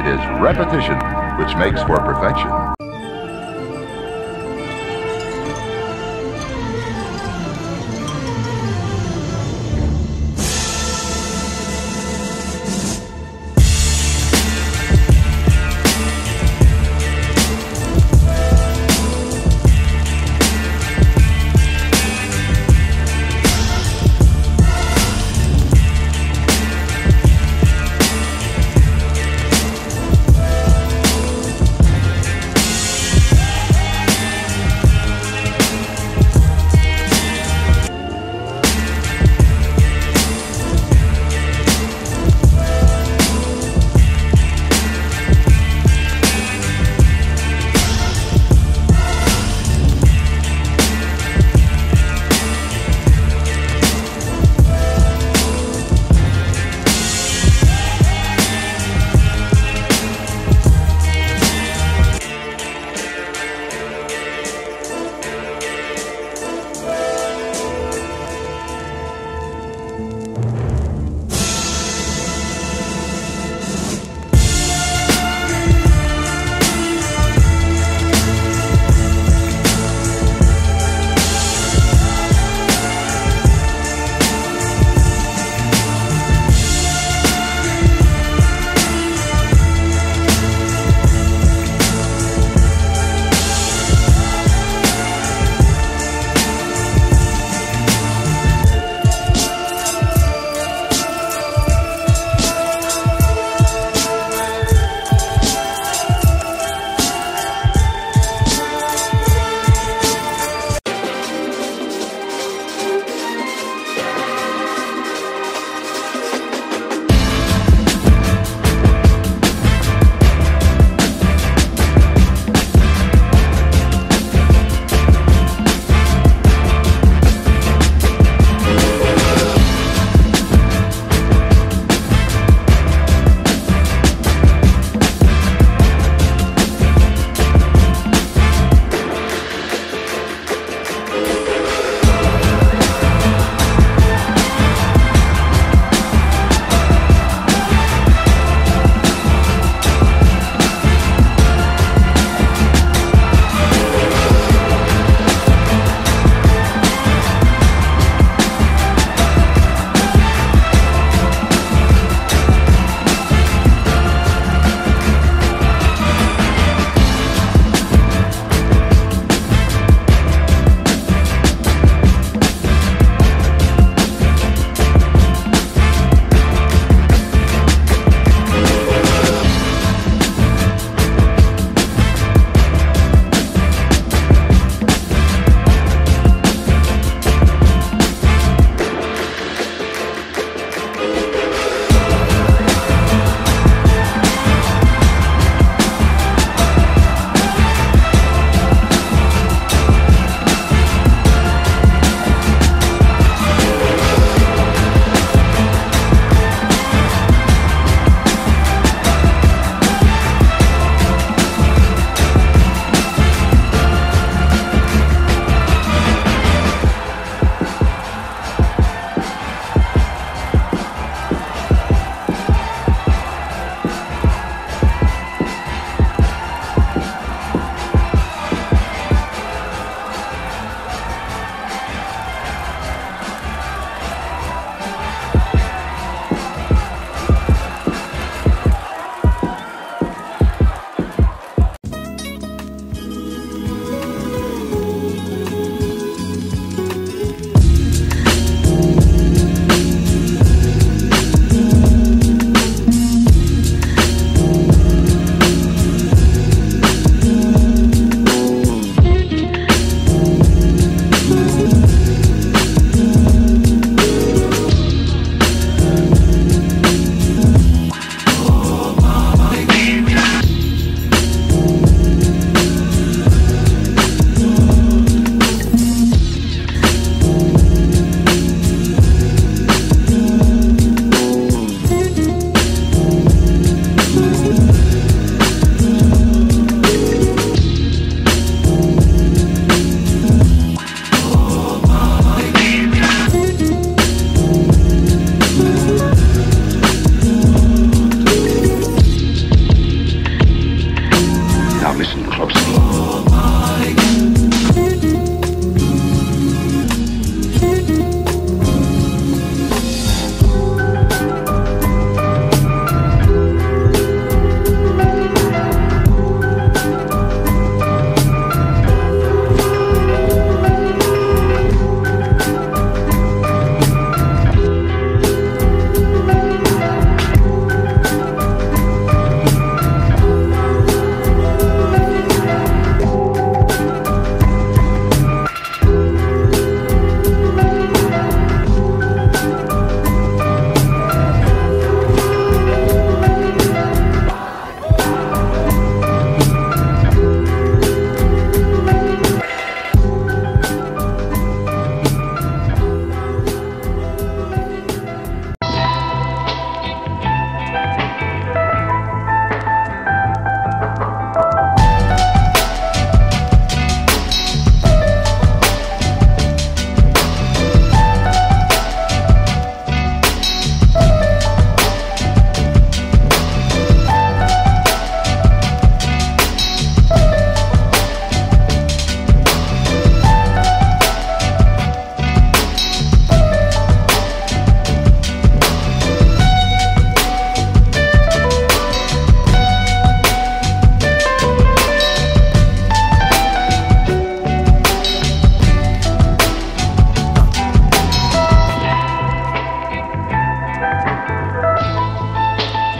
It is repetition which makes for perfection.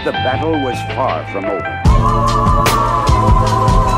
The battle was far from over.